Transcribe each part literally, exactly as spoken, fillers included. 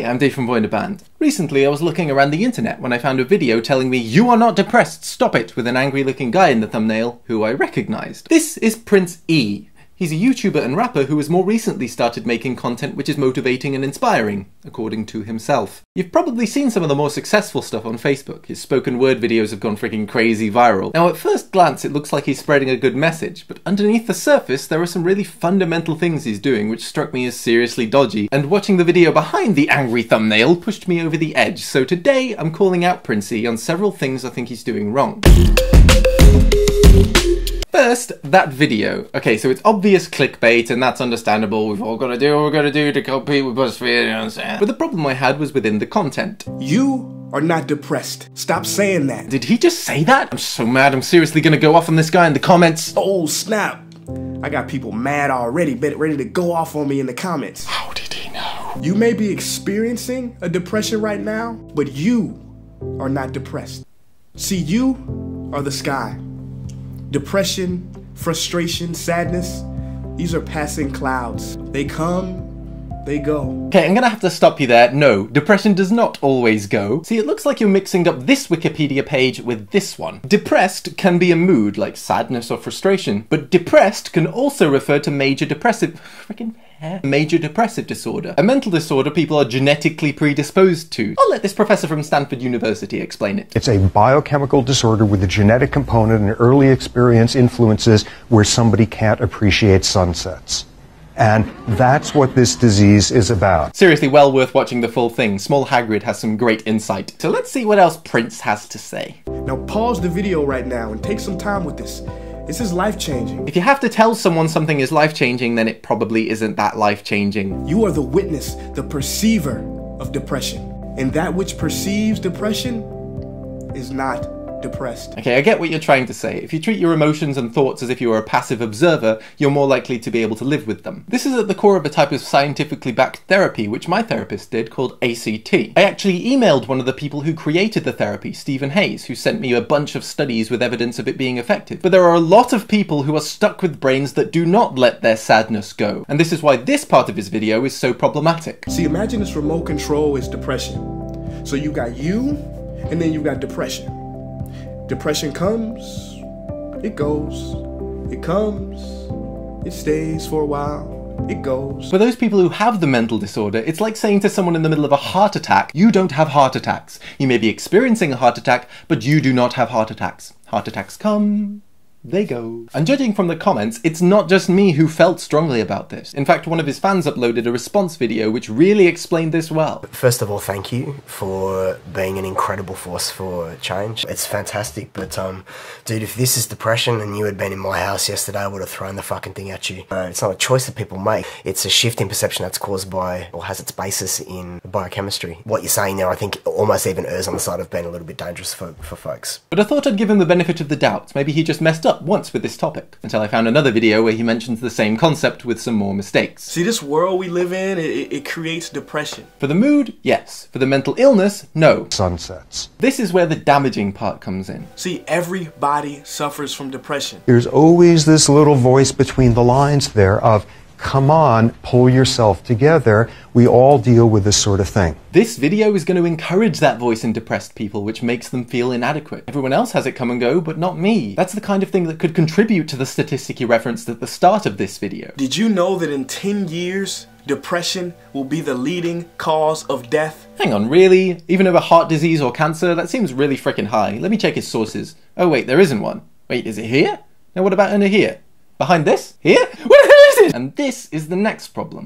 Hi, I'm Dave from Boy in a Band. Recently I was looking around the internet when I found a video telling me "You are not depressed, stop it" with an angry looking guy in the thumbnail who I recognised. This is Prince Ea. He's a YouTuber and rapper who has more recently started making content which is motivating and inspiring, according to himself. You've probably seen some of the more successful stuff on Facebook. His spoken word videos have gone freaking crazy viral. Now at first glance it looks like he's spreading a good message, but underneath the surface there are some really fundamental things he's doing which struck me as seriously dodgy, and watching the video behind the angry thumbnail pushed me over the edge. So today I'm calling out Prince Ea on several things I think he's doing wrong. First, that video. Okay, so it's obvious clickbait, and that's understandable. We've all got to do what we've got to do to compete with BuzzFeed, you know what I'm saying? But the problem I had was within the content. You are not depressed. Stop saying that. Did he just say that? I'm so mad. I'm seriously gonna go off on this guy in the comments. Oh, snap. I got people mad already, ready to go off on me in the comments. How did he know? You may be experiencing a depression right now, but you are not depressed. See, you are the sky. Depression, frustration, sadness, these are passing clouds. They come, they go. Okay, I'm gonna have to stop you there. No, depression does not always go. See, it looks like you're mixing up this Wikipedia page with this one. Depressed can be a mood, like sadness or frustration, but depressed can also refer to major depressive... freaking hair. Major depressive disorder. A mental disorder people are genetically predisposed to. I'll let this professor from Stanford University explain it. It's a biochemical disorder with a genetic component, and early experience influences where somebody can't appreciate sunsets. And that's what this disease is about. Seriously, well worth watching the full thing. Small Hagrid has some great insight. So let's see what else Prince has to say. Now pause the video right now and take some time with this. This is life-changing. If you have to tell someone something is life-changing, then it probably isn't that life-changing. You are the witness, the perceiver of depression. And that which perceives depression is not depressed. Okay, I get what you're trying to say. If you treat your emotions and thoughts as if you were a passive observer, you're more likely to be able to live with them. This is at the core of a type of scientifically backed therapy, which my therapist did, called A C T. I actually emailed one of the people who created the therapy, Stephen Hayes, who sent me a bunch of studies with evidence of it being effective. But there are a lot of people who are stuck with brains that do not let their sadness go. And this is why this part of his video is so problematic. See, imagine this remote control is depression. So you got you, and then you got depression. Depression comes, it goes, it comes, it stays for a while, it goes. For those people who have the mental disorder, it's like saying to someone in the middle of a heart attack, you don't have heart attacks. You may be experiencing a heart attack, but you do not have heart attacks. Heart attacks come, they go. And judging from the comments, it's not just me who felt strongly about this. In fact, one of his fans uploaded a response video which really explained this well. First of all, thank you for being an incredible force for change. It's fantastic, but um, dude, if this is depression and you had been in my house yesterday, I would have thrown the fucking thing at you. Uh, it's not a choice that people make. It's a shift in perception that's caused by, or has its basis in, biochemistry. What you're saying there, I think, almost even errs on the side of being a little bit dangerous for, for folks. But I thought I'd give him the benefit of the doubt. Maybe he just messed up up once with this topic, until I found another video where he mentions the same concept with some more mistakes. See, this world we live in, it, it creates depression. For the mood, yes. For the mental illness, no. Sunsets. This is where the damaging part comes in. See, everybody suffers from depression. There's always this little voice between the lines there of, come on, pull yourself together. We all deal with this sort of thing. This video is going to encourage that voice in depressed people, which makes them feel inadequate. Everyone else has it come and go, but not me. That's the kind of thing that could contribute to the statistic you referenced at the start of this video. Did you know that in ten years, depression will be the leading cause of death? Hang on, really? Even over heart disease or cancer? That seems really freaking high. Let me check his sources. Oh wait, there isn't one. Wait, is it here? Now what about under here? Behind this? Here? What the hell is it? And this is the next problem.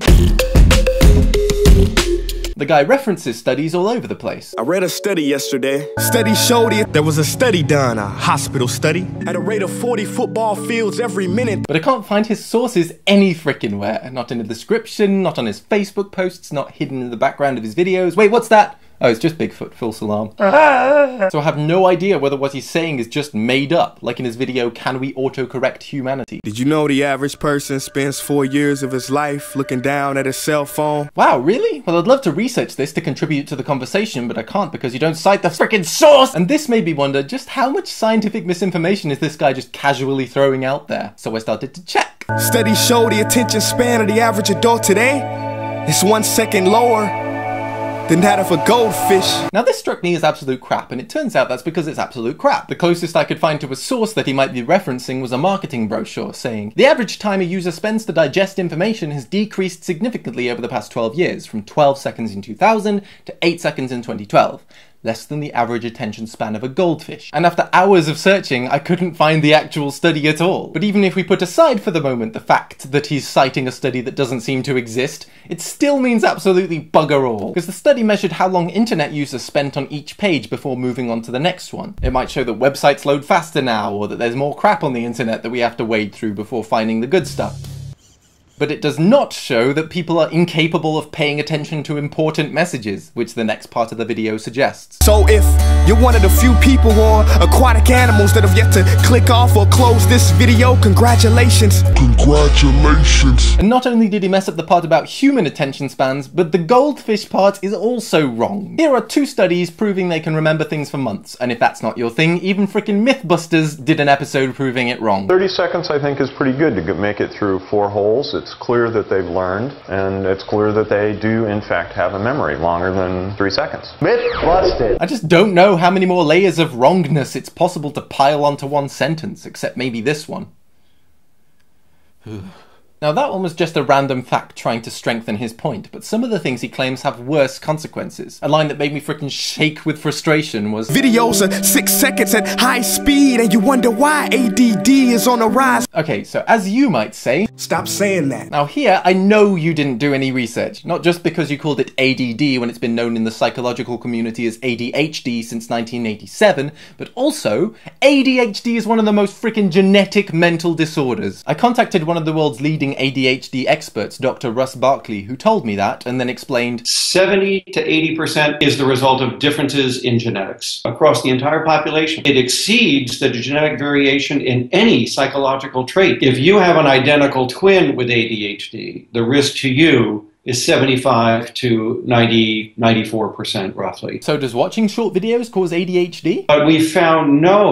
The guy references studies all over the place. I read a study yesterday. Study showed it. There was a study done, a hospital study, at a rate of forty football fields every minute. But I can't find his sources any frickin' where. Not in the description, not on his Facebook posts, not hidden in the background of his videos. Wait, what's that? Oh, it's just Bigfoot, false alarm. So I have no idea whether what he's saying is just made up, like in his video, Can We Autocorrect Humanity? Did you know the average person spends four years of his life looking down at his cell phone? Wow, really? Well, I'd love to research this to contribute to the conversation, but I can't because you don't cite the frickin' source! And this made me wonder, just how much scientific misinformation is this guy just casually throwing out there? So I started to check. Studies show the attention span of the average adult today is one second lower than that of a goldfish. Now this struck me as absolute crap, and it turns out that's because it's absolute crap. The closest I could find to a source that he might be referencing was a marketing brochure saying, the average time a user spends to digest information has decreased significantly over the past twelve years, from twelve seconds in two thousand to eight seconds in twenty twelve. Less than the average attention span of a goldfish. And after hours of searching, I couldn't find the actual study at all. But even if we put aside for the moment the fact that he's citing a study that doesn't seem to exist, it still means absolutely bugger all. Because the study measured how long internet users spent on each page before moving on to the next one. It might show that websites load faster now, or that there's more crap on the internet that we have to wade through before finding the good stuff. But it does not show that people are incapable of paying attention to important messages, which the next part of the video suggests. So if you're one of the few people or aquatic animals that have yet to click off or close this video, congratulations. Congratulations. And not only did he mess up the part about human attention spans, but the goldfish part is also wrong. Here are two studies proving they can remember things for months, and if that's not your thing, even frickin' Mythbusters did an episode proving it wrong. thirty seconds, I think, is pretty good to make it through four holes. It's It's clear that they've learned, and it's clear that they do, in fact, have a memory longer than three seconds. Mythbusted. I just don't know how many more layers of wrongness it's possible to pile onto one sentence, except maybe this one. Now that one was just a random fact trying to strengthen his point, but some of the things he claims have worse consequences. A line that made me frickin' shake with frustration was, videos are six seconds at high speed and you wonder why A D D is on the rise. Okay, so as you might say, stop saying that. Now here, I know you didn't do any research. Not just because you called it A D D when it's been known in the psychological community as A D H D since nineteen eighty-seven, but also, A D H D is one of the most frickin' genetic mental disorders. I contacted one of the world's leading A D H D experts, Doctor Russ Barkley, who told me that and then explained seventy to eighty percent is the result of differences in genetics across the entire population. It exceeds the genetic variation in any psychological trait. If you have an identical twin with A D H D, the risk to you is seventy-five to ninety, ninety-four percent roughly. So does watching short videos cause A D H D? But we found no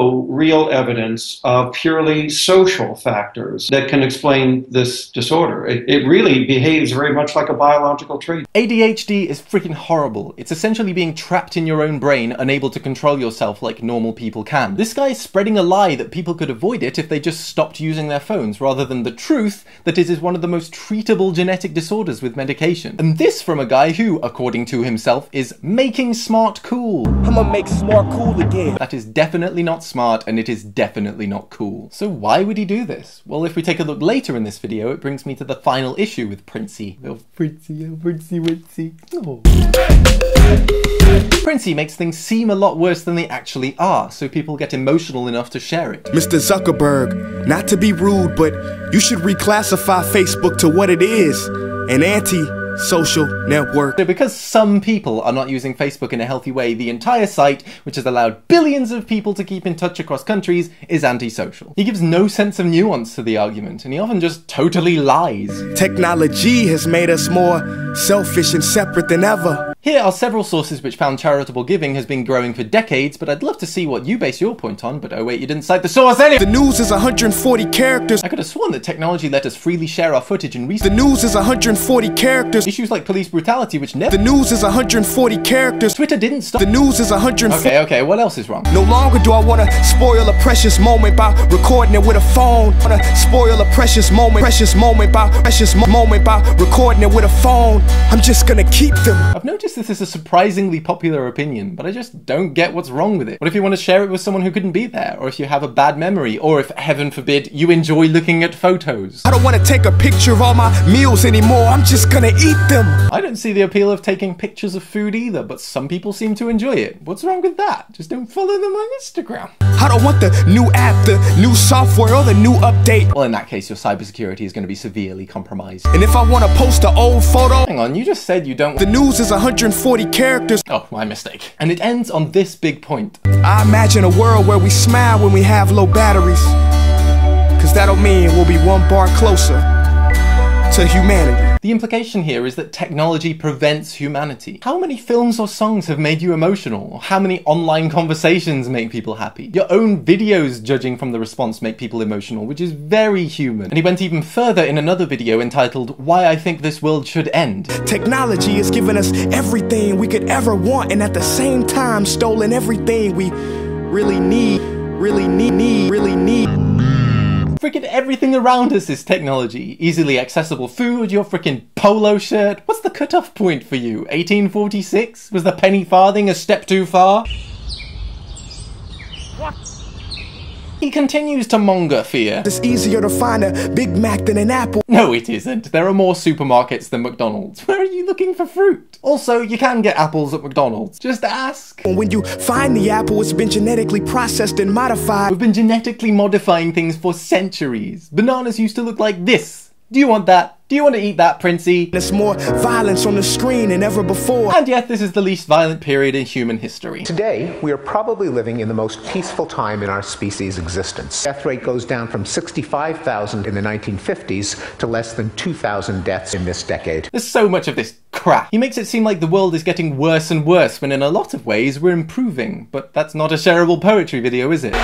real evidence of purely social factors that can explain this disorder. It, it really behaves very much like a biological trait. A D H D is freaking horrible. It's essentially being trapped in your own brain, unable to control yourself like normal people can. This guy is spreading a lie that people could avoid it if they just stopped using their phones, rather than the truth that it is one of the most treatable genetic disorders with medication. And this from a guy who, according to himself, is making smart cool. I'm gonna make smart cool again. That is definitely not smart, and it is definitely not cool. So why would he do this? Well, if we take a look later in this video, it brings me to the final issue with Prince Ea. Oh, Prince Ea, oh, Prince Ea, Prince Ea. Oh. Prince Ea makes things seem a lot worse than they actually are, so people get emotional enough to share it. Mister Zuckerberg, not to be rude, but you should reclassify Facebook to what it is. An anti-social network. So because some people are not using Facebook in a healthy way, the entire site, which has allowed billions of people to keep in touch across countries, is antisocial. He gives no sense of nuance to the argument, and he often just totally lies. Technology has made us more selfish and separate than ever. Here are several sources which found charitable giving has been growing for decades, but I'd love to see what you base your point on, but oh wait, you didn't cite the source anyway! The news is one hundred forty characters! I could have sworn that technology let us freely share our footage and research. The news is one hundred forty characters! Issues like police brutality, which never— The news is one hundred forty characters! Twitter didn't stop— The news is one hundred forty— Okay, okay, what else is wrong? No longer do I want to spoil a precious moment by recording it with a phone. I want to spoil a precious moment, precious moment by, precious mo moment by recording it with a phone. I'm just gonna keep them. I've noticed this is a surprisingly popular opinion, but I just don't get what's wrong with it. What if you want to share it with someone who couldn't be there? Or if you have a bad memory? Or if, heaven forbid, you enjoy looking at photos? I don't want to take a picture of all my meals anymore, I'm just gonna eat them! I don't see the appeal of taking pictures of food either, but some people seem to enjoy it. What's wrong with that? Just don't follow them on Instagram. I don't want the new app, the new software, or the new update. Well, in that case, your cybersecurity is going to be severely compromised. And if I want to post an old photo— Hang on, you just said you don't— The news is one hundred forty characters. Oh, my mistake. And it ends on this big point. I imagine a world where we smile when we have low batteries, cause that'll mean we'll be one bar closer to humanity. The implication here is that technology prevents humanity. How many films or songs have made you emotional? Or how many online conversations make people happy? Your own videos, judging from the response, make people emotional, which is very human. And he went even further in another video entitled, Why I Think This World Should End. Technology has given us everything we could ever want and at the same time stolen everything we really need, really need, need, really need. Freaking everything around us is technology. Easily accessible food, your freaking polo shirt. What's the cutoff point for you? eighteen forty-six? Was the penny farthing a step too far? What? He continues to monger fear. It's easier to find a Big Mac than an apple. No, it isn't. There are more supermarkets than McDonald's. Where are you looking for fruit? Also, you can get apples at McDonald's. Just ask. When you find the apple, it's been genetically processed and modified. We've been genetically modifying things for centuries. Bananas used to look like this. Do you want that? Do you want to eat that, Prince Ea? There's more violence on the screen than ever before. And yet, this is the least violent period in human history. Today, we are probably living in the most peaceful time in our species' existence. Death rate goes down from sixty-five thousand in the nineteen fifties to less than two thousand deaths in this decade. There's so much of this crap. He makes it seem like the world is getting worse and worse, when in a lot of ways, we're improving. But that's not a shareable poetry video, is it?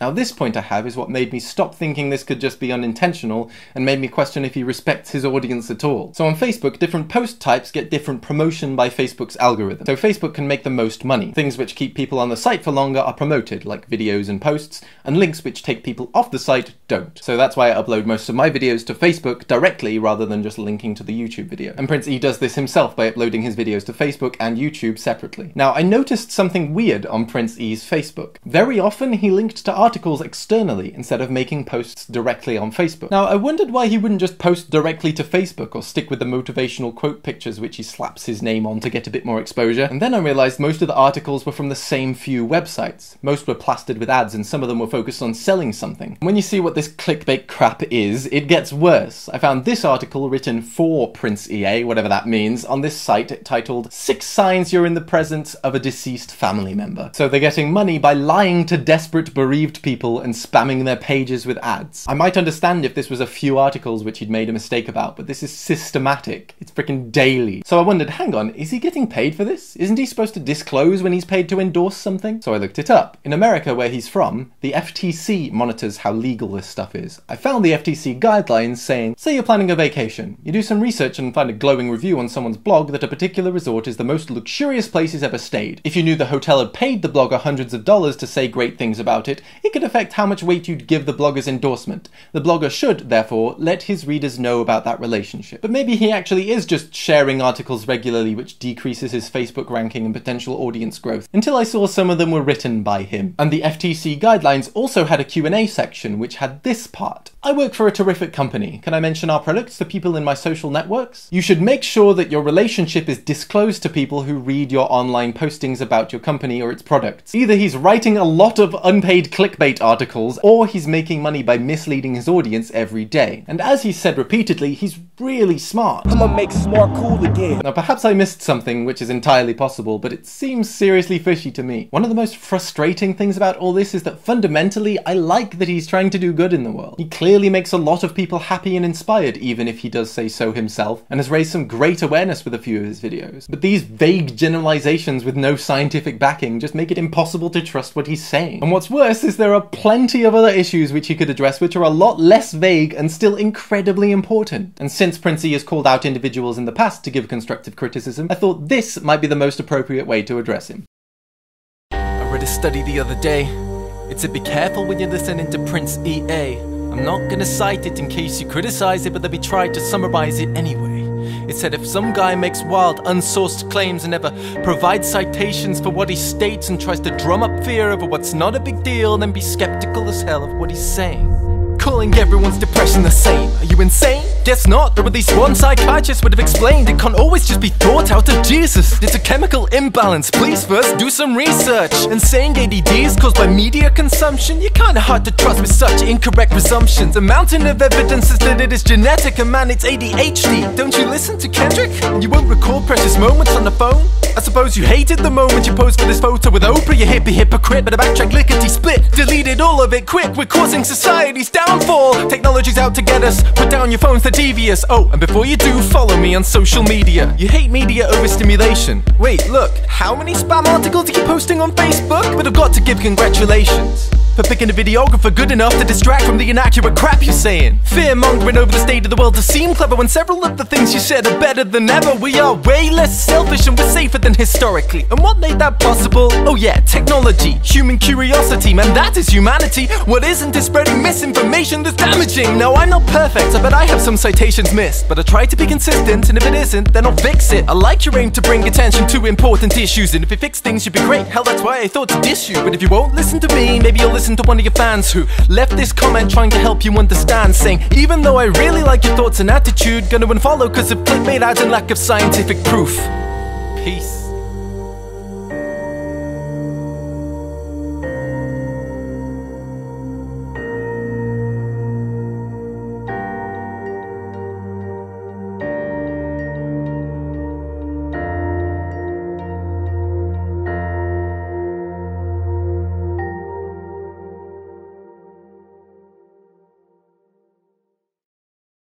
Now this point I have is what made me stop thinking this could just be unintentional and made me question if he respects his audience at all. So on Facebook, different post types get different promotion by Facebook's algorithm. So Facebook can make the most money. Things which keep people on the site for longer are promoted, like videos and posts, and links which take people off the site don't. So that's why I upload most of my videos to Facebook directly rather than just linking to the YouTube video. And Prince Ea does this himself by uploading his videos to Facebook and YouTube separately. Now I noticed something weird on Prince Ea's Facebook. Very often he linked to articles articles externally instead of making posts directly on Facebook. Now, I wondered why he wouldn't just post directly to Facebook or stick with the motivational quote pictures which he slaps his name on to get a bit more exposure. And then I realized most of the articles were from the same few websites. Most were plastered with ads and some of them were focused on selling something. When you see what this clickbait crap is, it gets worse. I found this article written for Prince Ea, whatever that means, on this site titled, Six Signs You're in the Presence of a Deceased Family Member. So they're getting money by lying to desperate bereaved people and spamming their pages with ads. I might understand if this was a few articles which he'd made a mistake about, but this is systematic. It's freaking daily. So I wondered, hang on, is he getting paid for this? Isn't he supposed to disclose when he's paid to endorse something? So I looked it up. In America, where he's from, the F T C monitors how legal this stuff is. I found the F T C guidelines saying, say you're planning a vacation. You do some research and find a glowing review on someone's blog that a particular resort is the most luxurious place he's ever stayed. If you knew the hotel had paid the blogger hundreds of dollars to say great things about it, it could affect how much weight you'd give the blogger's endorsement. The blogger should, therefore, let his readers know about that relationship. But maybe he actually is just sharing articles regularly, which decreases his Facebook ranking and potential audience growth, until I saw some of them were written by him. And the F T C guidelines also had a Q and A section, which had this part. I work for a terrific company. Can I mention our products to people in my social networks? You should make sure that your relationship is disclosed to people who read your online postings about your company or its products. Either he's writing a lot of unpaid clickbait articles, or he's making money by misleading his audience every day. And as he said repeatedly, he's really smart. I'm gonna make smart cool again. Now perhaps I missed something, which is entirely possible, but it seems seriously fishy to me. One of the most frustrating things about all this is that fundamentally, I like that he's trying to do good in the world. He clearly makes a lot of people happy and inspired, even if he does say so himself, and has raised some great awareness with a few of his videos. But these vague generalizations with no scientific backing just make it impossible to trust what he's saying. And what's worse is there There are plenty of other issues which he could address which are a lot less vague and still incredibly important. And since Prince Ea has called out individuals in the past to give constructive criticism, I thought this might be the most appropriate way to address him. I read a study the other day. It said be careful when you're listening to Prince Ea. I'm not gonna cite it in case you criticize it, but they'll be trying to summarize it anyway. It said if some guy makes wild, unsourced claims and never provides citations for what he states and tries to drum up fear over what's not a big deal, then be skeptical as hell of what he's saying. Calling everyone's depression the same. Are you insane? Guess not, though at least one psychiatrist would have explained it can't always just be thought out of Jesus. It's a chemical imbalance, please first do some research. And saying A D D is caused by media consumption, you're kinda hard to trust with such incorrect presumptions. A mountain of evidence is that it is genetic, and man it's A D H D. Don't you listen to Kendrick? And you won't recall precious moments on the phone? I suppose you hated the moment you posed for this photo with Oprah, you hippie hypocrite. But a backtrack lickety split, deleted all of it quick. We're causing society's downfall, technology's out to get us. Put down your phones, they're devious. Oh, and before you do, follow me on social media. You hate media overstimulation. Wait, look, how many spam articles are you posting on Facebook? But I've got to give congratulations for picking a videographer good enough to distract from the inaccurate crap you're saying. Fear-mongering over the state of the world to seem clever when several of the things you said are better than ever. We are way less selfish and we're safer than historically. And what made that possible? Oh yeah, technology, human curiosity, man that is humanity. What isn't is spreading misinformation that's damaging. Now I'm not perfect, I bet I have some citations missed, but I try to be consistent, and if it isn't, then I'll fix it. I like your aim to bring attention to important issues, and if you fix things you'd be great. Hell, that's why I thought to diss you. But if you won't listen to me, maybe you'll listen Listen to one of your fans who left this comment trying to help you understand, saying, even though I really like your thoughts and attitude, gonna unfollow cause of clickbait ads and lack of scientific proof. Peace.